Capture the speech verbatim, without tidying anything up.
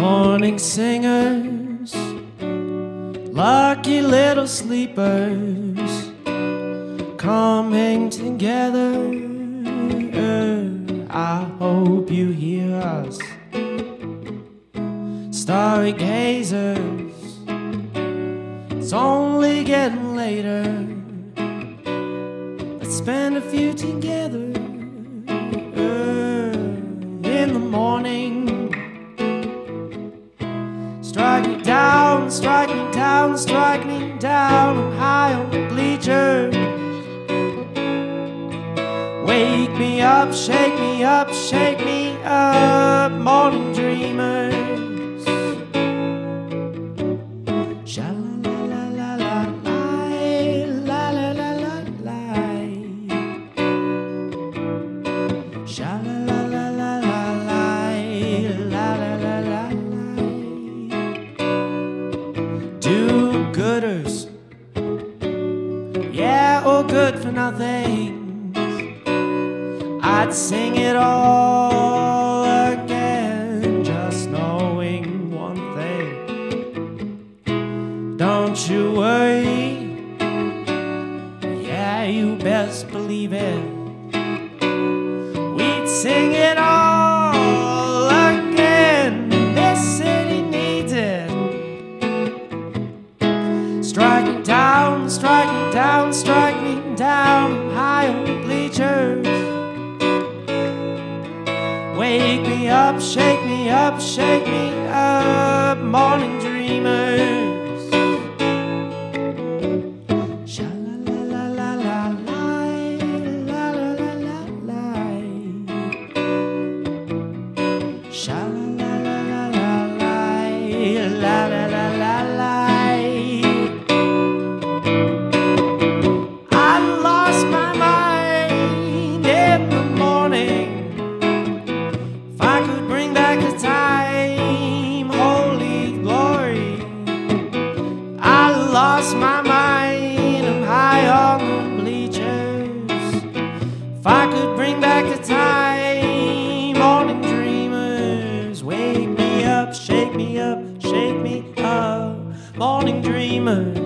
morning singers, lucky little sleepers, coming together. I hope you hear us, starry gazers. It's only getting later. Let's spend a few together in the morning. Strike me down, strike me down, strike me down. I'm high on the bleachers. Wake me up, shake me up, shake me up, morning dreamers. Sha-la-la-la-la-la-la, la-la-la-la-la. Sha-la-la-la-la-la-la-la-la-la. Do-gooders, yeah, all good for nothing. I'd sing it all again, just knowing one thing. Don't you worry, yeah, you best believe it. We'd sing it all again, this city needs it. Strike me down, strike me down, strike me down, high on the bleachers. Wake me up, shake me up, shake me up, morning dreamers. Sha-la-la-la-la-la-la, la-la-la-la-la. Sha-la-la-la-la-la, la-la-la-la-la. I lost my mind in the morning. I could bring back the time, holy glory. I lost my mind, I'm high on the bleachers. If I could bring back the time, morning dreamers. Wake me up, shake me up, shake me up, morning dreamers.